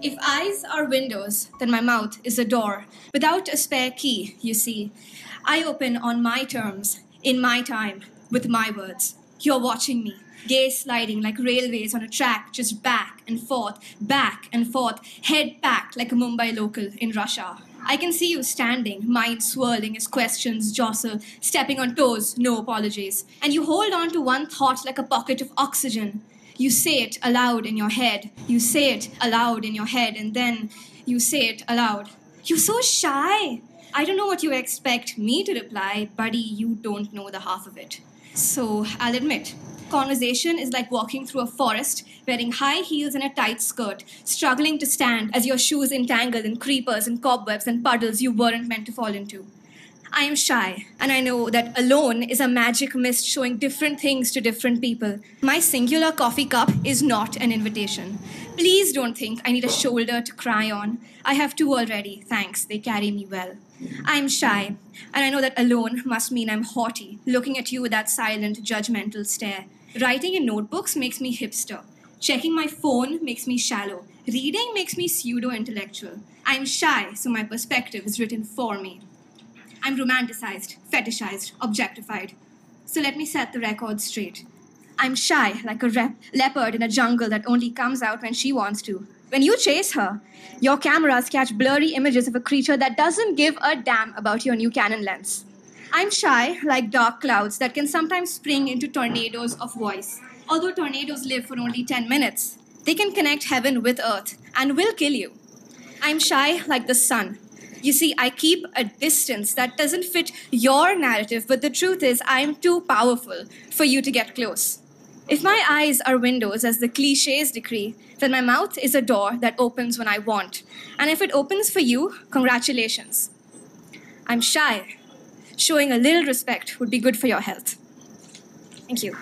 If eyes are windows, then my mouth is a door. Without a spare key, you see. I open on my terms, in my time, with my words. You're watching me, gaze sliding like railways on a track, just back and forth, head packed like a Mumbai local in Russia. I can see you standing, mind swirling as questions jostle, stepping on toes, no apologies. And you hold on to one thought like a pocket of oxygen. You say it aloud in your head. You say it aloud in your head, and then you say it aloud. You're so shy. I don't know what you expect me to reply, buddy, you don't know the half of it. So, I'll admit, conversation is like walking through a forest, wearing high heels and a tight skirt, struggling to stand as your shoes entangle in creepers and cobwebs and puddles you weren't meant to fall into. I am shy, and I know that alone is a magic mist showing different things to different people. My singular coffee cup is not an invitation. Please don't think I need a shoulder to cry on. I have two already, thanks, they carry me well. I'm shy, and I know that alone must mean I'm haughty, looking at you with that silent, judgmental stare. Writing in notebooks makes me hipster. Checking my phone makes me shallow. Reading makes me pseudo-intellectual. I'm shy, so my perspective is written for me. I'm romanticized, fetishized, objectified. So let me set the record straight. I'm shy, like a leopard in a jungle that only comes out when she wants to. When you chase her, your cameras catch blurry images of a creature that doesn't give a damn about your new Canon lens. I'm shy, like dark clouds that can sometimes spring into tornadoes of voice. Although tornadoes live for only 10 minutes, they can connect heaven with earth and will kill you. I'm shy, like the sun. You see, I keep a distance that doesn't fit your narrative, but the truth is I'm too powerful for you to get close. If my eyes are windows, as the clichés decree, then my mouth is a door that opens when I want. And if it opens for you, congratulations. I'm shy. Showing a little respect would be good for your health. Thank you.